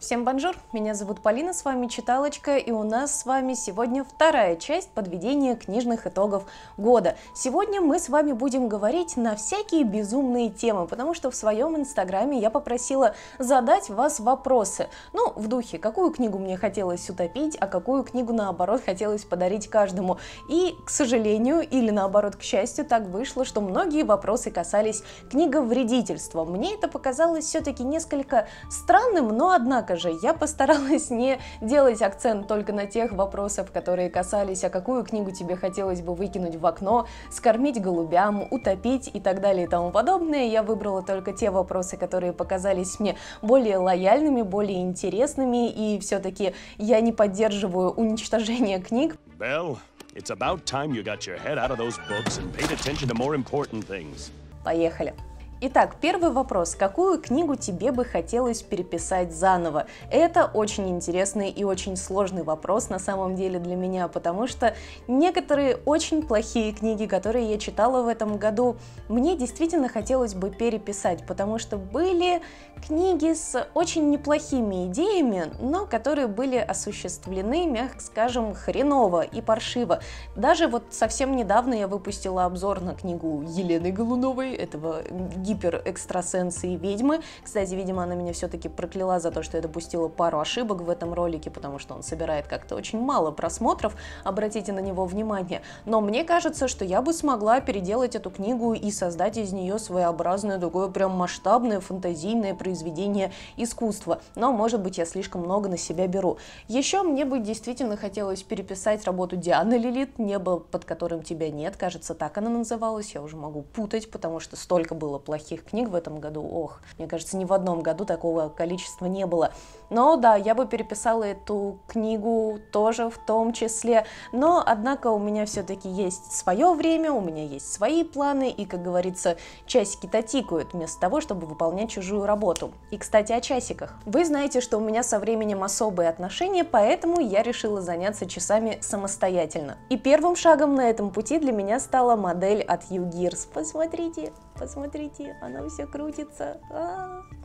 Всем бонжур, меня зовут Полина, с вами Читалочка, и у нас с вами сегодня вторая часть подведения книжных итогов года. Сегодня мы с вами будем говорить на всякие безумные темы, потому что в своем инстаграме я попросила задать вас вопросы. Ну, в духе, какую книгу мне хотелось утопить, а какую книгу, наоборот, хотелось подарить каждому. И, к сожалению, или наоборот, к счастью, так вышло, что многие вопросы касались книговредительства. Мне это показалось все-таки несколько странным, но однако же я постаралась не делать акцент только на тех вопросов, которые касались, а какую книгу тебе хотелось бы выкинуть в окно, скормить голубям, утопить и так далее и тому подобное. Я выбрала только те вопросы, которые показались мне более лояльными, более интересными, и все-таки я не поддерживаю уничтожение книг. Well, it's about time you got your head out of those books and paid attention to more important things. Поехали! Итак, первый вопрос. Какую книгу тебе бы хотелось переписать заново? Это очень интересный и очень сложный вопрос на самом деле для меня, потому что некоторые очень плохие книги, которые я читала в этом году, мне действительно хотелось бы переписать, потому что были книги с очень неплохими идеями, но которые были осуществлены, мягко скажем, хреново и паршиво. Даже вот совсем недавно я выпустила обзор на книгу Елены Голуновой, этого гиперэкстрасенсы и ведьмы. Кстати, видимо, она меня все-таки прокляла за то, что я допустила пару ошибок в этом ролике, потому что он собирает как-то очень мало просмотров, обратите на него внимание. Но мне кажется, что я бы смогла переделать эту книгу и создать из нее своеобразное, такое прям масштабное, фантазийное произведение искусства. Но, может быть, я слишком много на себя беру. Еще мне бы действительно хотелось переписать работу Дианы Лилит «Небо, под которым тебя нет». Кажется, так она называлась, я уже могу путать, потому что столько было плохих книг в этом году, ох, мне кажется, ни в одном году такого количества не было. Но да, я бы переписала эту книгу тоже в том числе, но, однако, у меня все-таки есть свое время, у меня есть свои планы, и, как говорится, часики-то тикают вместо того, чтобы выполнять чужую работу. И, кстати, о часиках. Вы знаете, что у меня со временем особые отношения, поэтому я решила заняться часами самостоятельно. И первым шагом на этом пути для меня стала модель от U-Gears. Посмотрите, посмотрите. Она все крутится.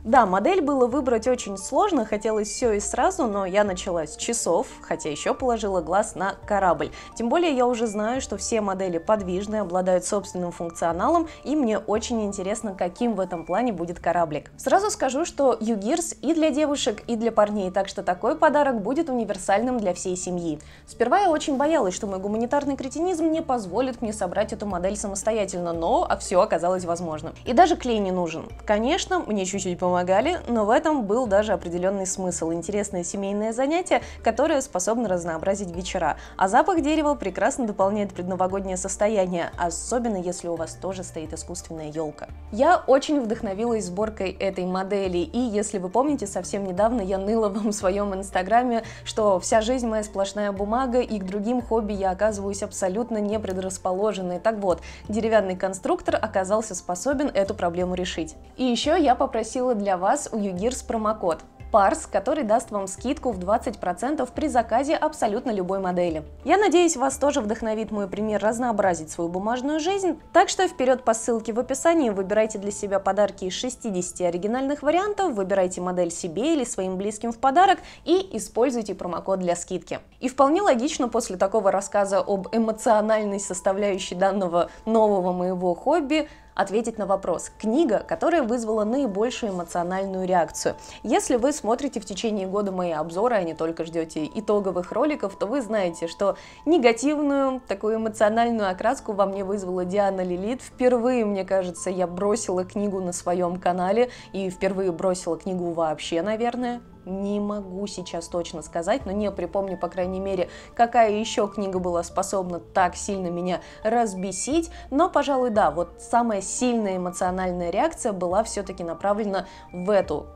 Да, модель было выбрать очень сложно, хотелось все и сразу, но я начала с часов, хотя еще положила глаз на корабль. Тем более я уже знаю, что все модели подвижные, обладают собственным функционалом, и мне очень интересно, каким в этом плане будет кораблик. Сразу скажу, что U-Gears и для девушек, и для парней, так что такой подарок будет универсальным для всей семьи. Сперва я очень боялась, что мой гуманитарный кретинизм не позволит мне собрать эту модель самостоятельно, но все оказалось возможным. И даже клей не нужен. Конечно, мне чуть-чуть помогали, но в этом был даже определенный смысл. Интересное семейное занятие, которое способно разнообразить вечера. А запах дерева прекрасно дополняет предновогоднее состояние, особенно если у вас тоже стоит искусственная елка. Я очень вдохновилась сборкой этой модели, и если вы помните, совсем недавно я ныла вам в своем инстаграме, что вся жизнь моя сплошная бумага, и к другим хобби я оказываюсь абсолютно не предрасположенной. Так вот, деревянный конструктор оказался способен эту проблему решить. И еще я попросила для вас у U-Gears промокод Парс, который даст вам скидку в 20% при заказе абсолютно любой модели. Я надеюсь, вас тоже вдохновит мой пример разнообразить свою бумажную жизнь, так что вперед по ссылке в описании, выбирайте для себя подарки из 60 оригинальных вариантов, выбирайте модель себе или своим близким в подарок и используйте промокод для скидки. И вполне логично после такого рассказа об эмоциональной составляющей данного нового моего хобби ответить на вопрос «Книга, которая вызвала наибольшую эмоциональную реакцию». Если вы смотрите в течение года мои обзоры, а не только ждете итоговых роликов, то вы знаете, что негативную, такую эмоциональную окраску во мне вызвала Диана Лилит. Впервые, мне кажется, я бросила книгу на своем канале и впервые бросила книгу вообще, наверное. Не могу сейчас точно сказать, но не припомню, по крайней мере, какая еще книга была способна так сильно меня разбесить. Но, пожалуй, да, вот самая сильная эмоциональная реакция была все-таки направлена в эту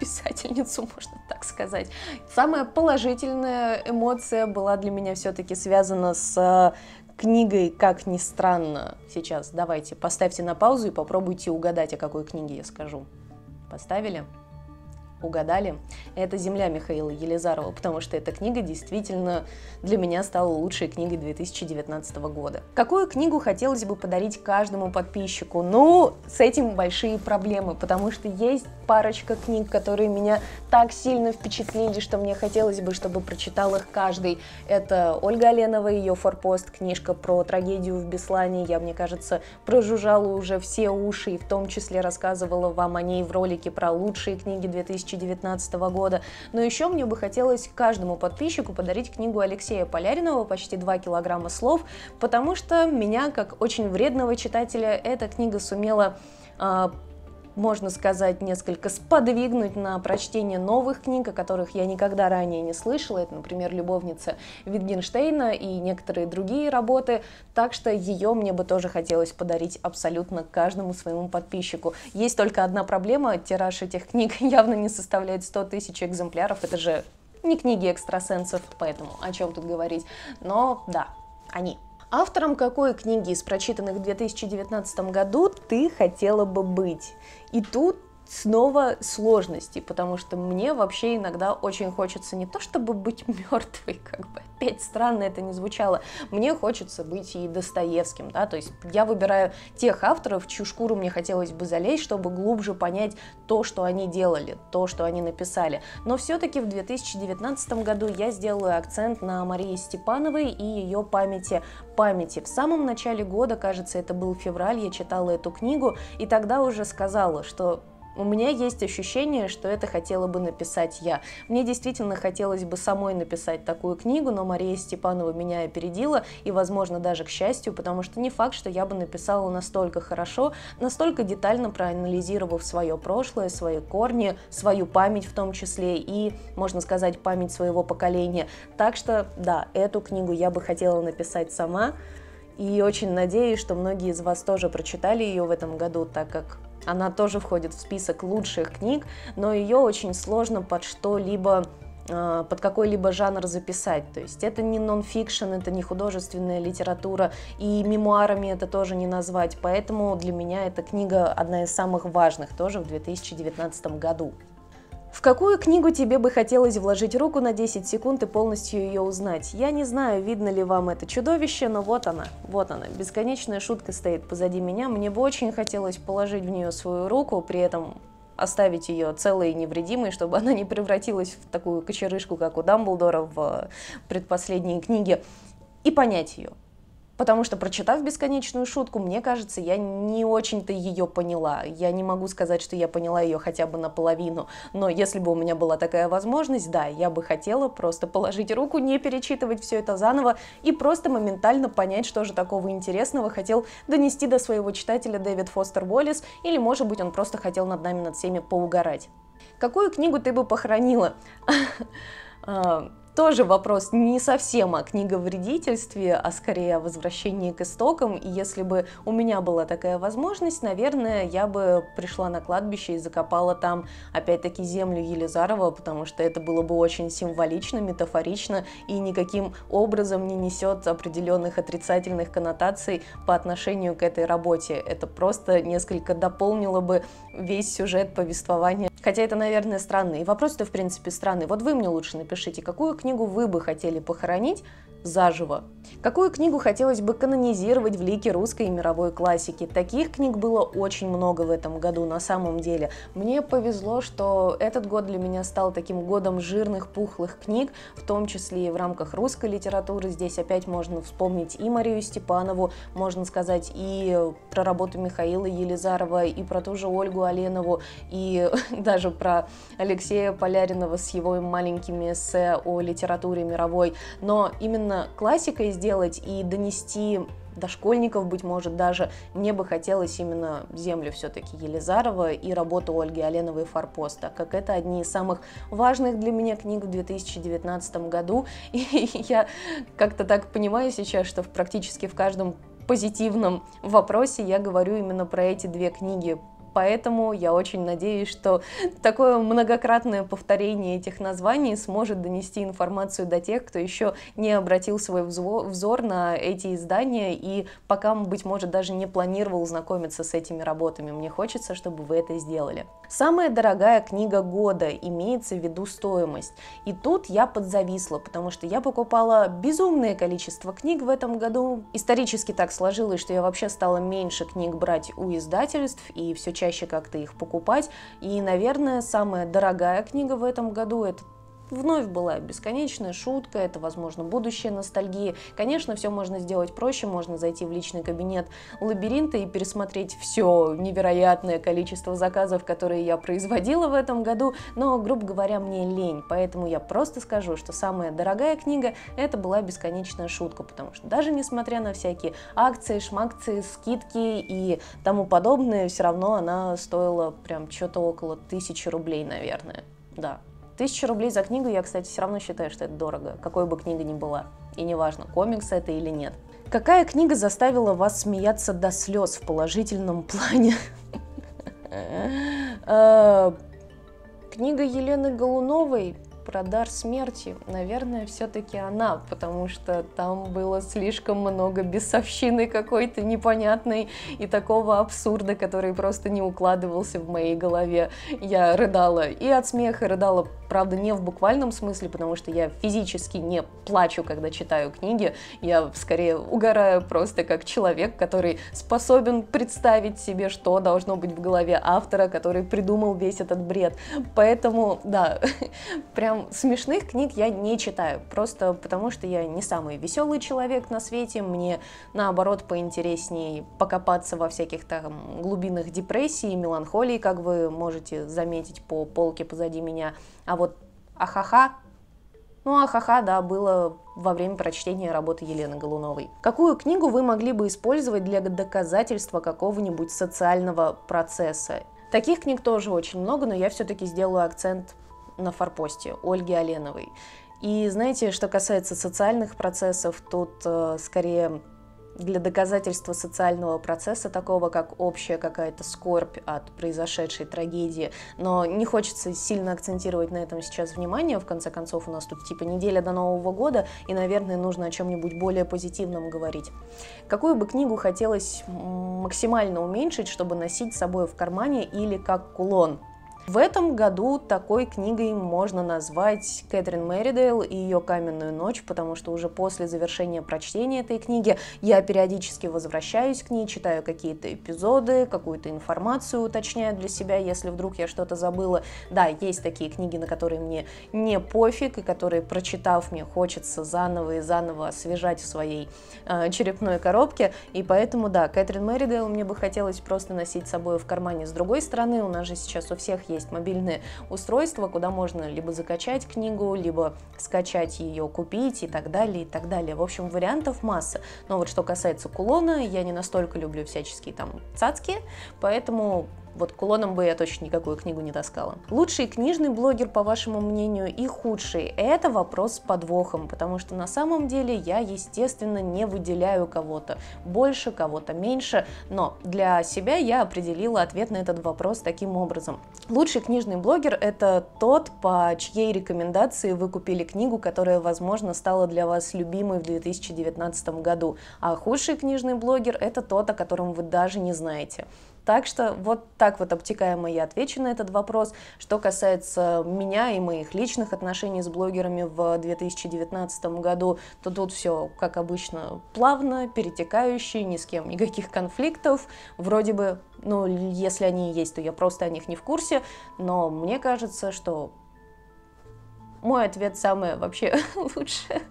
писательницу, можно так сказать. Самая положительная эмоция была для меня все-таки связана с книгой, как ни странно. Сейчас давайте поставьте на паузу и попробуйте угадать, о какой книге я скажу. Поставили? угадали. Это «Земля» Михаила Елизарова, потому что эта книга действительно для меня стала лучшей книгой 2019 года. Какую книгу хотелось бы подарить каждому подписчику? Ну, с этим большие проблемы, потому что есть парочка книг, которые меня так сильно впечатлили, что мне хотелось бы, чтобы прочитал их каждый. Это Ольга Аленова, ее «Форпост», книжка про трагедию в Беслане. Я, мне кажется, прожужжала уже все уши и в том числе рассказывала вам о ней в ролике про лучшие книги 2019 года. Но еще мне бы хотелось каждому подписчику подарить книгу Алексея Поляринова «Почти 2 килограмма слов», потому что меня, как очень вредного читателя, эта книга сумела, можно сказать, несколько сподвигнуть на прочтение новых книг, о которых я никогда ранее не слышала. Это, например, «Любовница Витгенштейна» и некоторые другие работы, так что ее мне бы тоже хотелось подарить абсолютно каждому своему подписчику. Есть только одна проблема: тираж этих книг явно не составляет 100 тысяч экземпляров, это же не книги экстрасенсов, поэтому о чем тут говорить, но да, они. Автором какой книги из прочитанных в 2019 году ты хотела бы быть? И тут снова сложности, потому что мне вообще иногда очень хочется не то чтобы быть мертвой, как бы опять странно это не звучало, мне хочется быть и Достоевским, да, то есть я выбираю тех авторов, чью шкуру мне хотелось бы залезть, чтобы глубже понять то, что они делали, то, что они написали. Но все-таки в 2019 году я сделаю акцент на Марии Степановой и ее памяти. В самом начале года, кажется, это был февраль, я читала эту книгу и тогда уже сказала, что у меня есть ощущение, что это хотела бы написать я. Мне действительно хотелось бы самой написать такую книгу, но Мария Степанова меня опередила, и, возможно, даже к счастью, потому что не факт, что я бы написала настолько хорошо, настолько детально проанализировав свое прошлое, свои корни, свою память в том числе, и, можно сказать, память своего поколения. Так что, да, эту книгу я бы хотела написать сама, и очень надеюсь, что многие из вас тоже прочитали ее в этом году, так как она тоже входит в список лучших книг, но ее очень сложно под что-либо, под какой-либо жанр записать. То есть это не нон-фикшн, это не художественная литература, и мемуарами это тоже не назвать. Поэтому для меня эта книга одна из самых важных тоже в 2019 году. В какую книгу тебе бы хотелось вложить руку на 10 секунд и полностью ее узнать? Я не знаю, видно ли вам это чудовище, но вот она, бесконечная шутка стоит позади меня. Мне бы очень хотелось положить в нее свою руку, при этом оставить ее целой и невредимой, чтобы она не превратилась в такую кочерышку, как у Дамблдора в предпоследней книге, и понять ее. Потому что, прочитав бесконечную шутку, мне кажется, я не очень-то ее поняла. Я не могу сказать, что я поняла ее хотя бы наполовину, но если бы у меня была такая возможность, да, я бы хотела просто положить руку, не перечитывать все это заново и просто моментально понять, что же такого интересного хотел донести до своего читателя Дэвид Фостер Уоллес, или, может быть, он просто хотел над нами, над всеми поугарать. Какую книгу ты бы похоронила? Тоже вопрос не совсем о книговредительстве, а скорее о возвращении к истокам. И если бы у меня была такая возможность, наверное, я бы пришла на кладбище и закопала там, опять-таки, землю Елизарова, потому что это было бы очень символично, метафорично и никаким образом не несет определенных отрицательных коннотаций по отношению к этой работе. Это просто несколько дополнило бы весь сюжет повествования. Хотя это, наверное, странно. И вопрос-то, в принципе, странный. Вот вы мне лучше напишите, какую книгу вы бы хотели похоронить заживо? Какую книгу хотелось бы канонизировать в лике русской и мировой классики? Таких книг было очень много в этом году, на самом деле. Мне повезло, что этот год для меня стал таким годом жирных, пухлых книг, в том числе и в рамках русской литературы. Здесь опять можно вспомнить и Марию Степанову, можно сказать и про работу Михаила Елизарова, и про ту же Ольгу Аленову, и даже про Алексея Поляринова с его маленькими эссе о литературе мировой. Но именно классикой сделать и донести до школьников, быть может, даже мне бы хотелось именно «Землю» все-таки Елизарова и работу Ольги Аленовой «Форпост», так как это одни из самых важных для меня книг в 2019 году, и я как-то так понимаю сейчас, что практически в каждом позитивном вопросе я говорю именно про эти две книги, Поэтому я очень надеюсь, что такое многократное повторение этих названий сможет донести информацию до тех, кто еще не обратил свой взор на эти издания и пока, быть может, даже не планировал знакомиться с этими работами. Мне хочется, чтобы вы это сделали. Самая дорогая книга года, имеется в виду стоимость. И тут я подзависла, потому что я покупала безумное количество книг в этом году. Исторически так сложилось, что я вообще стала меньше книг брать у издательств и все чаще как-то их покупать. И, наверное, самая дорогая книга в этом году — это вновь была бесконечная шутка, это, возможно, будущее ностальгии. Конечно, все можно сделать проще, можно зайти в личный кабинет Лабиринта и пересмотреть все невероятное количество заказов, которые я производила в этом году, но, грубо говоря, мне лень, поэтому я просто скажу, что самая дорогая книга — это была бесконечная шутка, потому что даже несмотря на всякие акции, шмакции, скидки и тому подобное, все равно она стоила прям что-то около 1000 рублей, наверное, да. 1000 рублей за книгу я, кстати, все равно считаю, что это дорого, какой бы книга ни была. И неважно, комикс это или нет. Какая книга заставила вас смеяться до слез в положительном плане? Книга Елены Голуновой про дар смерти, наверное, все-таки она, потому что там было слишком много бесовщины какой-то непонятной и такого абсурда, который просто не укладывался в моей голове. Я рыдала и от смеха, рыдала, правда, не в буквальном смысле, потому что я физически не плачу, когда читаю книги, я скорее угораю просто как человек, который способен представить себе, что должно быть в голове автора, который придумал весь этот бред. Поэтому, да, прям смешных книг я не читаю, просто потому что я не самый веселый человек на свете, мне наоборот поинтереснее покопаться во всяких там глубинах депрессии, меланхолии, как вы можете заметить по полке позади меня, а вот ахаха, ну ахаха, да, было во время прочтения работы Елены Голуновой. Какую книгу вы могли бы использовать для доказательства какого-нибудь социального процесса? Таких книг тоже очень много, но я все-таки сделаю акцент на форпосте Ольги Аленовой. И знаете, что касается социальных процессов, тут скорее для доказательства социального процесса, такого как общая какая-то скорбь от произошедшей трагедии, но не хочется сильно акцентировать на этом сейчас внимание, в конце концов у нас тут типа неделя до Нового года, и, наверное, нужно о чем-нибудь более позитивном говорить. Какую бы книгу хотелось максимально уменьшить, чтобы носить с собой в кармане или как кулон? В этом году такой книгой можно назвать Кэтрин Мерридейл и ее «Каменную ночь», потому что уже после завершения прочтения этой книги я периодически возвращаюсь к ней, читаю какие-то эпизоды, какую-то информацию уточняю для себя, если вдруг я что-то забыла. Да, есть такие книги, на которые мне не пофиг, и которые, прочитав, мне хочется заново и заново освежать в своей черепной коробке, и поэтому, да, Кэтрин Мерридейл мне бы хотелось просто носить с собой в кармане. С другой стороны, у нас же сейчас у всех есть мобильные устройства, куда можно либо закачать книгу, либо скачать ее, купить и так далее, и так далее. В общем, вариантов масса. Но вот что касается кулона, я не настолько люблю всяческие там цацки, поэтому вот кулоном бы я точно никакую книгу не таскала. Лучший книжный блогер, по вашему мнению, и худший? Это вопрос с подвохом, потому что на самом деле я, естественно, не выделяю кого-то больше, кого-то меньше, но для себя я определила ответ на этот вопрос таким образом. Лучший книжный блогер — это тот, по чьей рекомендации вы купили книгу, которая, возможно, стала для вас любимой в 2019 году, а худший книжный блогер — это тот, о котором вы даже не знаете. Так что вот так вот обтекаемо я отвечу на этот вопрос. Что касается меня и моих личных отношений с блогерами в 2019 году, то тут все, как обычно, плавно, перетекающе, ни с кем никаких конфликтов. Вроде бы, ну, если они есть, то я просто о них не в курсе, но мне кажется, что мой ответ самое вообще лучшее,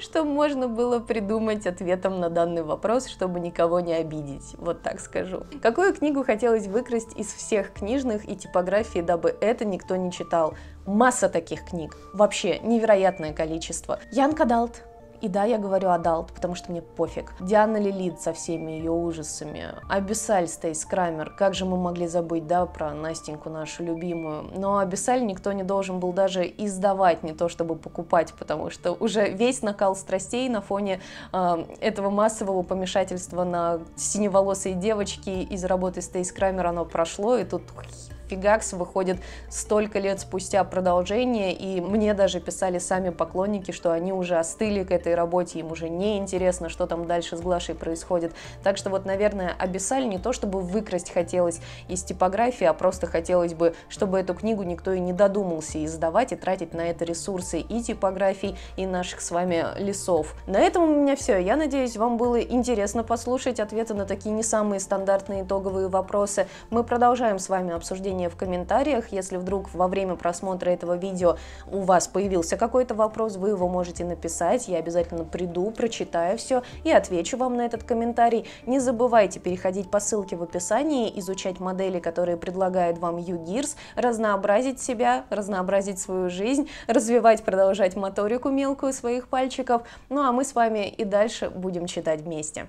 что можно было придумать ответом на данный вопрос, чтобы никого не обидеть, вот так скажу. Какую книгу хотелось выкрасть из всех книжных и типографий, дабы это никто не читал? Масса таких книг, вообще невероятное количество. Янг Адалт. И да, я говорю адалт, потому что мне пофиг. Диана Лилит со всеми ее ужасами. Абиссаль Стейс Крамер. Как же мы могли забыть, да, про Настеньку нашу любимую. Но абиссаль никто не должен был даже издавать, не то чтобы покупать, потому что уже весь накал страстей на фоне этого массового помешательства на синеволосые девочки из работы Стейс Крамер оно прошло, и тут... Фигакс выходит столько лет спустя продолжение, и мне даже писали сами поклонники, что они уже остыли к этой работе, им уже не интересно, что там дальше с Глашей происходит. Так что вот, наверное, абиссаль не то чтобы выкрасть хотелось из типографии, а просто хотелось бы, чтобы эту книгу никто и не додумался издавать и тратить на это ресурсы и типографий, и наших с вами лесов. На этом у меня все. Я надеюсь, вам было интересно послушать ответы на такие не самые стандартные итоговые вопросы. Мы продолжаем с вами обсуждение в комментариях. Если вдруг во время просмотра этого видео у вас появился какой-то вопрос, вы его можете написать, я обязательно приду, прочитаю все и отвечу вам на этот комментарий. Не забывайте переходить по ссылке в описании, изучать модели, которые предлагает вам U-Gears, разнообразить себя, разнообразить свою жизнь, развивать, продолжать моторику мелкую своих пальчиков. Ну а мы с вами и дальше будем читать вместе.